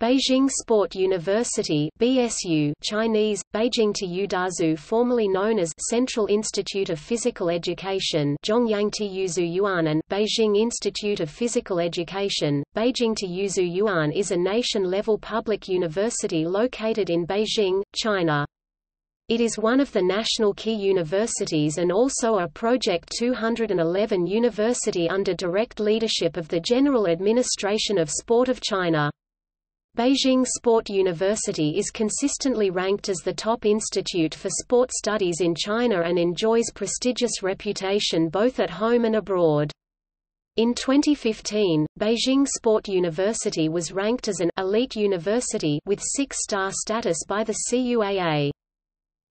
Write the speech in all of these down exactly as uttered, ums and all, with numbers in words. Beijing Sport University (B S U), Chinese, Beijing to Udazu, formerly known as Central Institute of Physical Education (Zhongyang to Yuzu Yuan) and Beijing Institute of Physical Education (Beijing to Yuzu Yuan) is a nation-level public university located in Beijing, China. It is one of the national key universities and also a Project two eleven university under direct leadership of the General Administration of Sport of China. Beijing Sport University is consistently ranked as the top institute for sport studies in China and enjoys prestigious reputation both at home and abroad. In twenty fifteen, Beijing Sport University was ranked as an elite university with six-star status by the C U A A.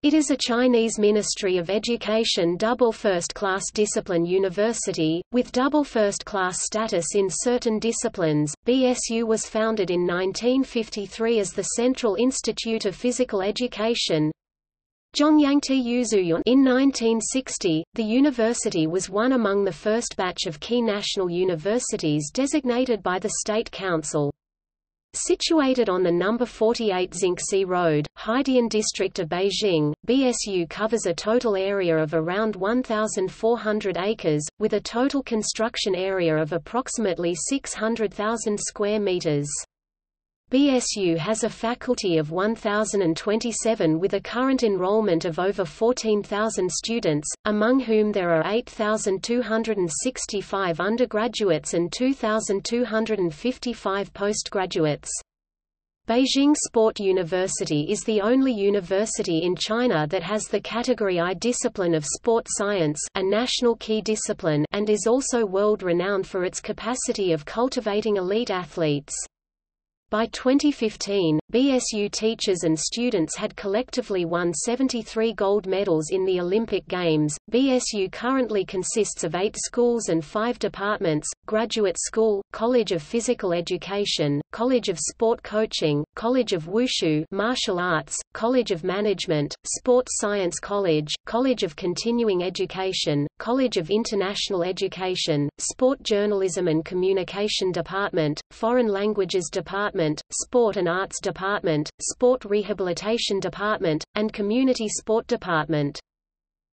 It is a Chinese Ministry of Education Double First Class Discipline University, with double first class status in certain disciplines. B S U was founded in nineteen fifty-three as the Central Institute of Physical Education. Zhongyang to Yuzuyuan. In nineteen sixty, the university was one among the first batch of key national universities designated by the State Council. Situated on the number forty-eight Zinxi Road, Haidian District of Beijing, B S U covers a total area of around one thousand four hundred acres, with a total construction area of approximately six hundred thousand square meters. B S U has a faculty of one thousand twenty-seven with a current enrollment of over fourteen thousand students, among whom there are eight thousand two hundred sixty-five undergraduates and two thousand two hundred fifty-five postgraduates. Beijing Sport University is the only university in China that has the Category I discipline of sport science, a national key discipline, and is also world-renowned for its capacity of cultivating elite athletes. By twenty fifteen, B S U teachers and students had collectively won seventy-three gold medals in the Olympic Games. B S U currently consists of eight schools and five departments: Graduate School, College of Physical Education, College of Sport Coaching, College of Wushu (Martial Arts), College of Management, Sports Science College, College of Continuing Education, College of International Education, Sport Journalism and Communication Department, Foreign Languages Department, Sport and Arts Department, Sport Rehabilitation Department, and Community Sport Department.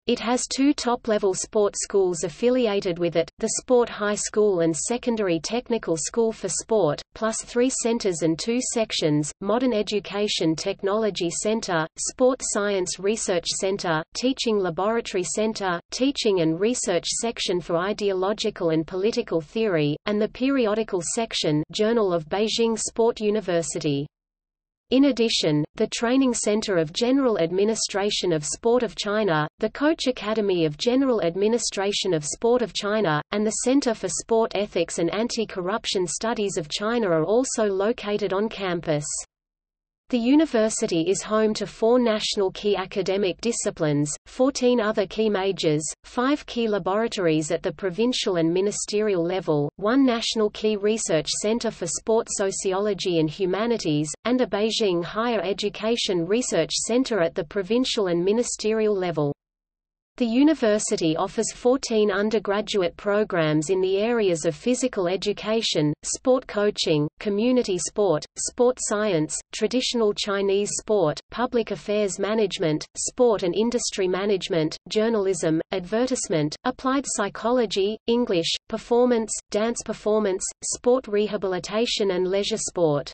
It has two top-level sport schools affiliated with it, the Sport High School and Secondary Technical School for Sport, plus three centers and two sections, Modern Education Technology Center, Sport Science Research Center, Teaching Laboratory Center, Teaching and Research Section for Ideological and Political Theory, and the Periodical Section Journal of Beijing Sport University. In addition, the Training Center of General Administration of Sport of China, the Coach Academy of General Administration of Sport of China, and the Center for Sport Ethics and Anti-Corruption Studies of China are also located on campus. The university is home to four national key academic disciplines, fourteen other key majors, five key laboratories at the provincial and ministerial level, one national key research center for sport sociology and humanities, and a Beijing Higher Education Research Center at the provincial and ministerial level. The university offers fourteen undergraduate programs in the areas of physical education, sport coaching, community sport, sport science, traditional Chinese sport, public affairs management, sport and industry management, journalism, advertisement, applied psychology, English, performance, dance performance, sport rehabilitation and leisure sport.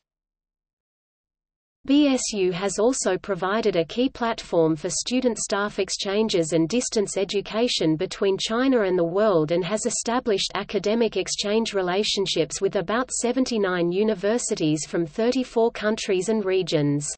B S U has also provided a key platform for student-staff exchanges and distance education between China and the world and has established academic exchange relationships with about seventy-nine universities from thirty-four countries and regions.